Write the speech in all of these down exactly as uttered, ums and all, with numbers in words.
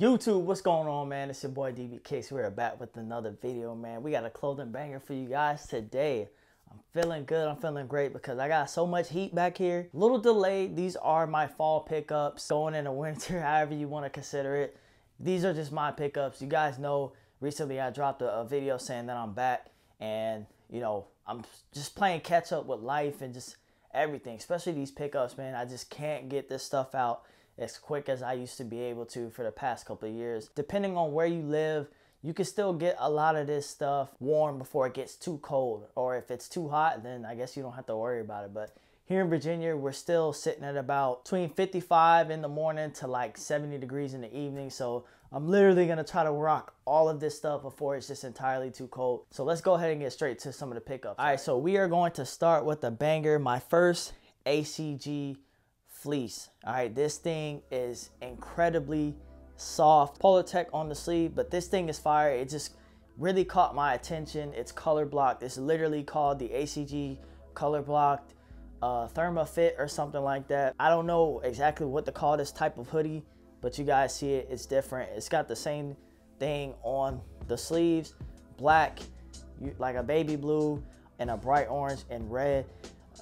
YouTube, what's going on, man? It's your boy D B Kicks. We're back with another video, man. We got a clothing banger for you guys today. I'm feeling good. I'm feeling great because I got so much heat back here. Little delayed. These are my fall pickups going into winter, however you want to consider it. These are just my pickups. You guys know recently I dropped a, a video saying that I'm back and, you know, I'm just playing catch up with life and just everything, especially these pickups, man. I just can't get this stuff out as quick as I used to be able to for the past couple of years. Depending on where you live, you can still get a lot of this stuff warm before it gets too cold. Or if it's too hot, then I guess you don't have to worry about it. But here in Virginia, we're still sitting at about between fifty-five in the morning to like seventy degrees in the evening. So I'm literally gonna try to rock all of this stuff before it's just entirely too cold. So let's go ahead and get straight to some of the pickups. All right, so we are going to start with the banger, my first A C G fleece. All right, this thing is incredibly soft. Polartec on the sleeve, but this thing is fire. It just really caught my attention. It's color blocked. It's literally called the A C G color blocked uh, ThermoFlit or something like that. I don't know exactly what to call this type of hoodie, but you guys see it. It's different. It's got the same thing on the sleeves, black, like a baby blue, and a bright orange and red.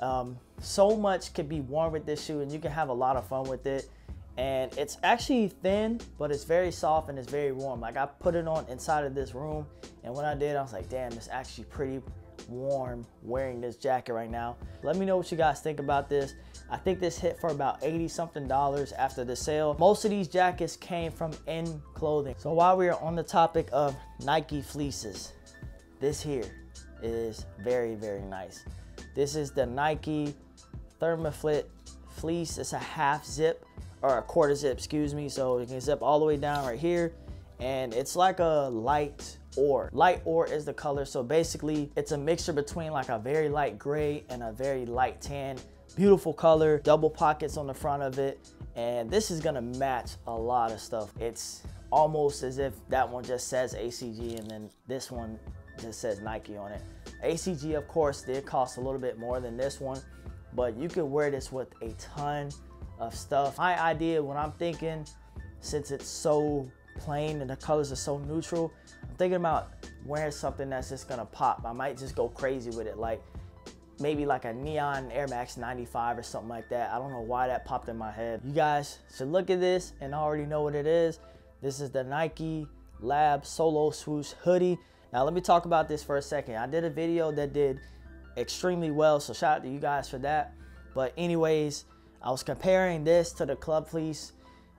Um, so much could be worn with this shoe and you can have a lot of fun with it. And it's actually thin, but it's very soft and it's very warm. Like, I put it on inside of this room, and when I did, I was like, damn, it's actually pretty warm wearing this jacket right now. Let me know what you guys think about this. I think this hit for about eighty something dollars after the sale. Most of these jackets came from In Clothing. So while we are on the topic of Nike fleeces, this here is very, very nice. This is the Nike ThermoFlit fleece. It's a half zip, or a quarter zip, excuse me. So you can zip all the way down right here. And it's like a light ore. Light ore is the color. So basically it's a mixture between like a very light gray and a very light tan. Beautiful color, double pockets on the front of it. And this is gonna match a lot of stuff. It's almost as if that one just says A C G and then this one just says Nike on it. A C G, of course, did cost a little bit more than this one, but you could wear this with a ton of stuff. My idea, when I'm thinking, since it's so plain and the colors are so neutral, I'm thinking about wearing something that's just gonna pop. I might just go crazy with it, like maybe like a neon Air Max ninety-five or something like that. I don't know why that popped in my head. You guys should look at this and already know what it is. This is the Nike Lab Solo Swoosh hoodie. Now let me talk about this for a second. I did a video that did extremely well, so shout out to you guys for that. But anyways, I was comparing this to the club fleece.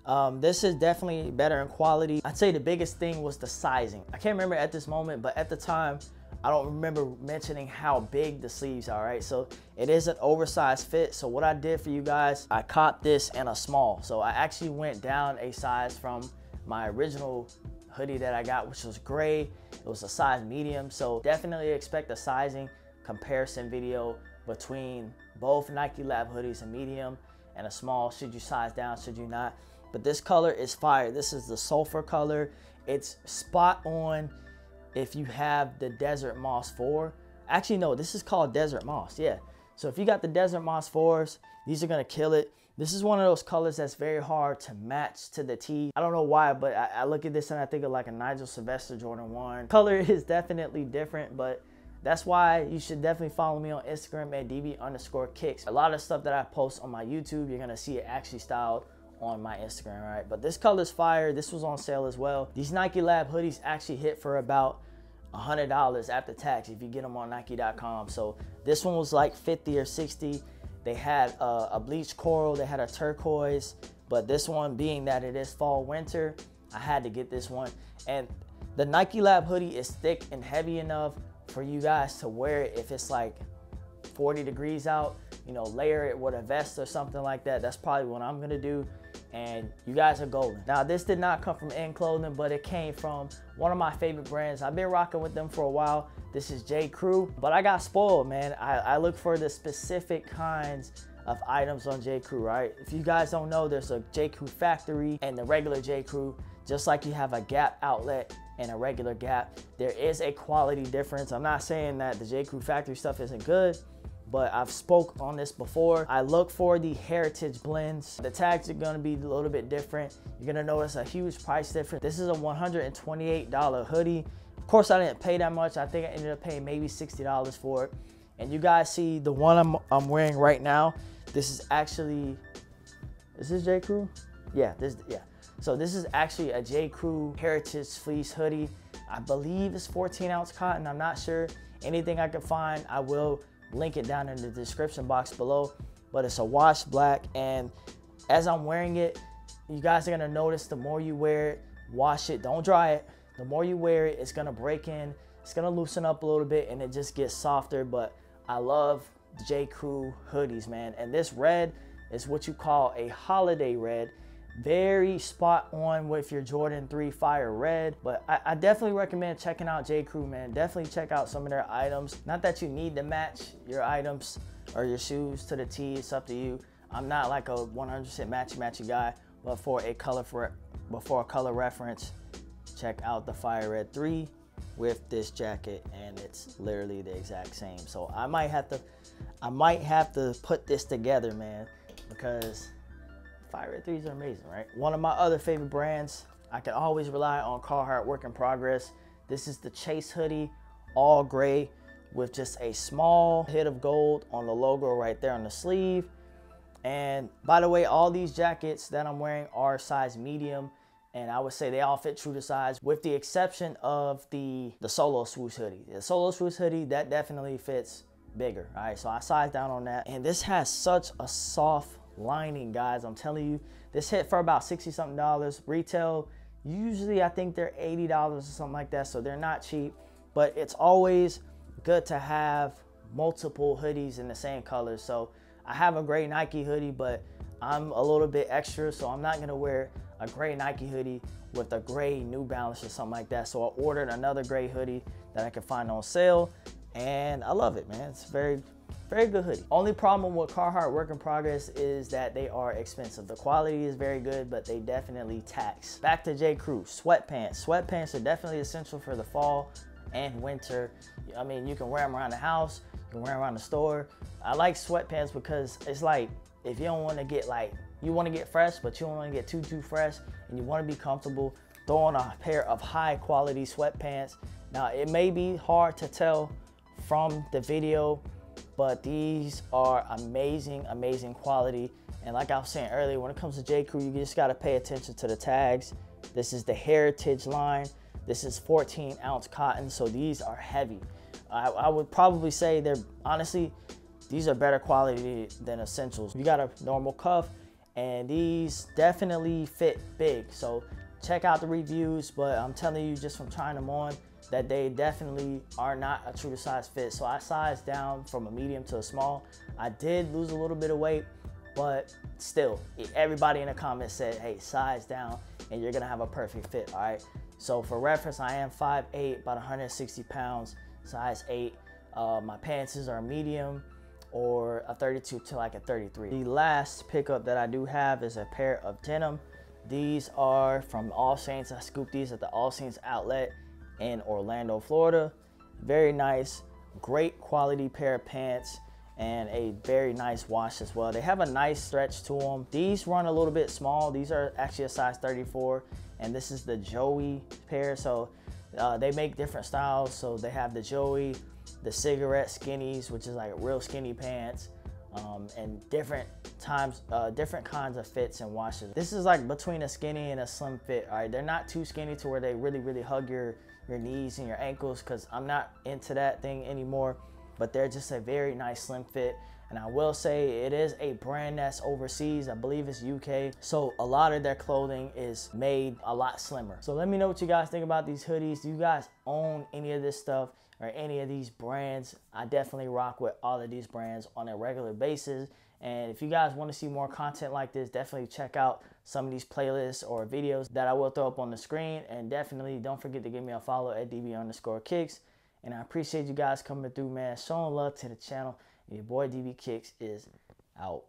Um, this is definitely better in quality. I'd say the biggest thing was the sizing. I can't remember at this moment, but at the time, I don't remember mentioning how big the sleeves are, right? So it is an oversized fit. So what I did for you guys, I copped this in a small. So I actually went down a size from my original hoodie that I got, which was gray. It was a size medium. So definitely expect a sizing comparison video between both Nike Lab hoodies, a medium and a small. Should you size down, should you not? But this color is fire. This is the sulfur color. It's spot on if you have the Desert Moss four. Actually, no, this is called Desert Moss. Yeah. So if you got the Desert Moss fours, these are gonna kill it. This is one of those colors that's very hard to match to the T. I don't know why, but I, I look at this and I think of like a Nigel Sylvester Jordan one. Color is definitely different, but that's why you should definitely follow me on Instagram at db underscore kicks. A lot of stuff that I post on my YouTube, you're gonna see it actually styled on my Instagram, right? But this color's fire. This was on sale as well. These Nike Lab hoodies actually hit for about one hundred dollars after tax if you get them on Nike dot com. So this one was like fifty or sixty. They had a, a bleach coral, they had a turquoise, but this one, being that it is fall winter, I had to get this one. And the Nike Lab hoodie is thick and heavy enough for you guys to wear it if it's like forty degrees out, you know, layer it with a vest or something like that. That's probably what I'm gonna do. And you guys are golden. Now this did not come from In Clothing, but it came from one of my favorite brands. I've been rocking with them for a while. This is J.Crew, but I got spoiled, man. I, I look for the specific kinds of items on J.Crew, right? If you guys don't know, there's a J.Crew Factory and the regular J.Crew. Just like you have a Gap outlet and a regular Gap, there is a quality difference. I'm not saying that the J.Crew Factory stuff isn't good, but I've spoke on this before. I look for the heritage blends. The tags are gonna be a little bit different. You're gonna notice a huge price difference. This is a one hundred twenty-eight dollar hoodie. Of course, I didn't pay that much. I think I ended up paying maybe sixty dollars for it. And you guys see the one I'm, I'm wearing right now. This is actually, is this J.Crew? Yeah, this, yeah. So this is actually a J.Crew Heritage Fleece hoodie. I believe it's fourteen ounce cotton, I'm not sure. Anything I can find, I will link it down in the description box below. But it's a wash black, and as I'm wearing it, you guys are gonna notice the more you wear it, wash it, don't dry it. The more you wear it, it's gonna break in, it's gonna loosen up a little bit, and it just gets softer. But I love J.Crew hoodies, man. And this red is what you call a holiday red. Very spot on with your Jordan three Fire Red. But I, I definitely recommend checking out J.Crew, man. Definitely check out some of their items. Not that you need to match your items or your shoes to the T, it's up to you. I'm not like a one hundred percent matchy-matchy guy, but for a color for, but for a color reference, check out the Fire Red three with this jacket, and it's literally the exact same. So I might have to, I might have to put this together, man, because Fire threes are amazing, right? One of my other favorite brands, I can always rely on Carhartt Work In Progress. This is the Chase hoodie, all gray, with just a small hit of gold on the logo right there on the sleeve. And by the way, all these jackets that I'm wearing are size medium, and I would say they all fit true to size, with the exception of the, the Solo Swoosh hoodie. The Solo Swoosh hoodie, that definitely fits bigger, all right? So I sized down on that. And this has such a soft lining, guys. I'm telling you, this hit for about sixty something dollars retail. Usually I think they're eighty dollars or something like that, so they're not cheap, but it's always good to have multiple hoodies in the same color. So I have a gray Nike hoodie, but I'm a little bit extra, so I'm not gonna wear a gray Nike hoodie with a gray New Balance or something like that. So I ordered another gray hoodie that I could find on sale, and I love it, man. It's very Very good hoodie. Only problem with Carhartt Work In Progress is that they are expensive. The quality is very good, but they definitely tax. Back to J.Crew, sweatpants. Sweatpants are definitely essential for the fall and winter. I mean, you can wear them around the house, you can wear them around the store. I like sweatpants because it's like, if you don't wanna get like, you wanna get fresh, but you don't wanna get too, too fresh, and you wanna be comfortable, throw on a pair of high quality sweatpants. Now, it may be hard to tell from the video, but these are amazing, amazing quality. And like I was saying earlier, when it comes to J.Crew, you just gotta pay attention to the tags. This is the Heritage line. This is fourteen ounce cotton, so these are heavy. I, I would probably say they're, honestly, these are better quality than Essentials. You got a normal cuff, and these definitely fit big. So check out the reviews, but I'm telling you just from trying them on, that they definitely are not a true to size fit. So I sized down from a medium to a small. I did lose a little bit of weight, but still, everybody in the comments said, hey, size down and you're gonna have a perfect fit, all right? So for reference, I am five eight, about one hundred sixty pounds, size eight. Uh, my pants are a medium or a thirty-two to like a thirty-three. The last pickup that I do have is a pair of denim. These are from All Saints. I scooped these at the All Saints outlet in Orlando, Florida. Very nice, great quality pair of pants, and a very nice wash as well. They have a nice stretch to them. These run a little bit small. These are actually a size thirty-four, and this is the Joey pair. So uh, they make different styles. So they have the Joey, the cigarette skinnies, which is like real skinny pants, um, and different times, uh, different kinds of fits and washes. This is like between a skinny and a slim fit, all right? They're not too skinny to where they really, really hug your your knees and your ankles, because I'm not into that thing anymore, but they're just a very nice slim fit. And I will say it is a brand that's overseas. I believe it's U K, so a lot of their clothing is made a lot slimmer. So let me know what you guys think about these hoodies. Do you guys own any of this stuff or any of these brands? I definitely rock with all of these brands on a regular basis. And if you guys want to see more content like this, definitely check out some of these playlists or videos that I will throw up on the screen. And definitely don't forget to give me a follow at D B underscore Kicks. And I appreciate you guys coming through, man. Showing love to the channel. Your boy D B Kicks is out.